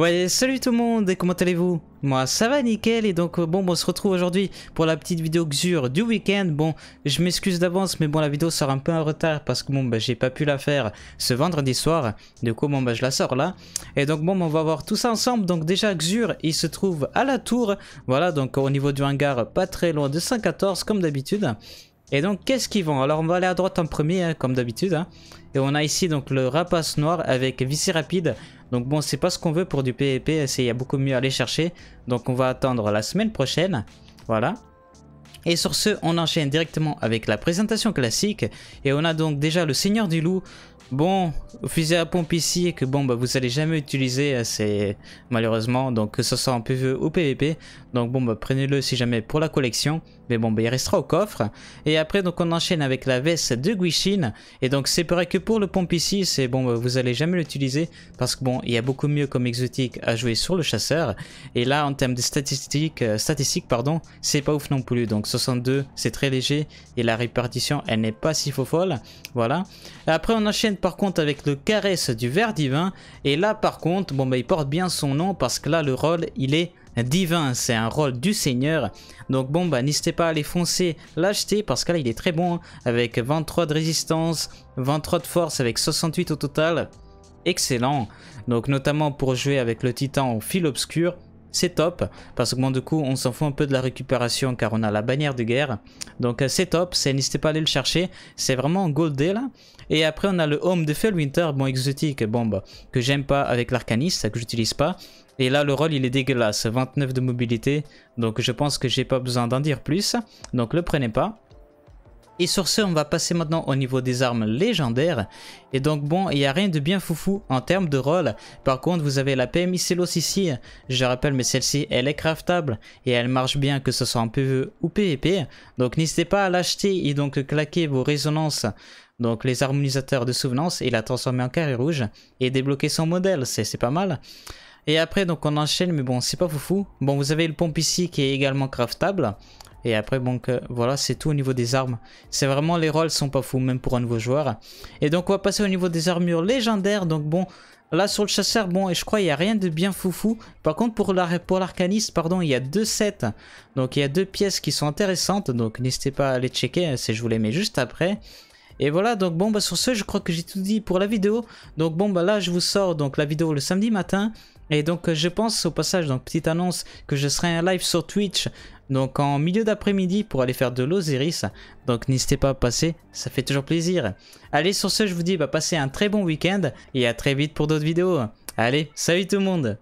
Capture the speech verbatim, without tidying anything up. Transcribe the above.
Ouais, salut tout le monde et comment allez-vous? Moi ça va nickel et donc bon, on se retrouve aujourd'hui pour la petite vidéo Xur du week-end. Bon, je m'excuse d'avance mais bon, la vidéo sort un peu en retard parce que bon bah j'ai pas pu la faire ce vendredi soir. Du coup bon bah je la sors là. Et donc bon, on va voir tout ça ensemble. Donc déjà Xur il se trouve à la tour. Voilà, donc au niveau du hangar, pas très loin de cent quatorze comme d'habitude. Et donc qu'est-ce qu'ils vont? Alors on va aller à droite en premier hein, comme d'habitude. Hein. Et on a ici donc le rapace noir avec visée rapide. Donc bon, c'est pas ce qu'on veut pour du P V P, il y a beaucoup mieux à aller chercher. Donc on va attendre la semaine prochaine. Voilà. Et sur ce, on enchaîne directement avec la présentation classique. Et on a donc déjà le Seigneur du loup. Bon, fusil à pompe ici que bon bah vous allez jamais utiliser, c'est malheureusement, donc que ce soit en P V E ou P V P. Donc bon bah prenez-le si jamais pour la collection. Mais bon bah il restera au coffre. Et après donc on enchaîne avec la veste de Guichin. Et donc c'est pareil que pour le pompe ici, c'est bon bah vous allez jamais l'utiliser. Parce que bon, il y a beaucoup mieux comme exotique à jouer sur le chasseur. Et là en termes de statistiques, euh, statistiques pardon, c'est pas ouf non plus. Donc soixante-deux, c'est très léger. Et la répartition elle n'est pas si faux folle. Voilà. Et après on enchaîne par contre avec le caresse du ver divin, et là par contre bon bah il porte bien son nom parce que là le rôle il est divin, c'est un rôle du seigneur. Donc bon bah n'hésitez pas à aller foncer l'acheter parce que là il est très bon hein, avec vingt-trois de résistance, vingt-trois de force avec soixante-huit au total, excellent. Donc notamment pour jouer avec le titan au fil obscur, c'est top, parce que bon du coup on s'en fout un peu de la récupération car on a la bannière de guerre. Donc c'est top, n'hésitez pas à aller le chercher, c'est vraiment goldé là. Et après on a le home de Fellwinter, bon exotique, bon bah que j'aime pas avec l'arcaniste, que j'utilise pas. Et là le rôle il est dégueulasse, vingt-neuf de mobilité, donc je pense que j'ai pas besoin d'en dire plus, donc le prenez pas. Et sur ce, on va passer maintenant au niveau des armes légendaires. Et donc bon, il n'y a rien de bien foufou en termes de rôle. Par contre, vous avez la P M I Célos ici. Je rappelle, mais celle-ci, elle est craftable. Et elle marche bien que ce soit en P V E ou P V P. Donc n'hésitez pas à l'acheter et donc claquer vos résonances. Donc les harmonisateurs de souvenance et la transformer en carré rouge. Et débloquer son modèle, c'est pas mal. Et après, donc on enchaîne, mais bon, c'est pas foufou. Bon, vous avez le pompe ici qui est également craftable. Et après donc euh, voilà, c'est tout au niveau des armes. C'est vraiment, les rôles sont pas fous même pour un nouveau joueur. Et donc on va passer au niveau des armures légendaires. Donc bon, là sur le chasseur, bon, et je crois il n'y a rien de bien foufou. Par contre pour la, pour l'arcaniste pardon, il y a deux sets. Donc il y a deux pièces qui sont intéressantes. Donc n'hésitez pas à les checker, hein, si je vous les mets juste après. Et voilà, donc bon bah sur ce, je crois que j'ai tout dit pour la vidéo. Donc bon bah là je vous sors donc la vidéo le samedi matin. Et donc je pense au passage, donc petite annonce, que je serai en live sur Twitch. Donc en milieu d'après-midi pour aller faire de l'Osiris. Donc n'hésitez pas à passer, ça fait toujours plaisir. Allez sur ce, je vous dis bah passez un très bon week-end et à très vite pour d'autres vidéos. Allez, salut tout le monde!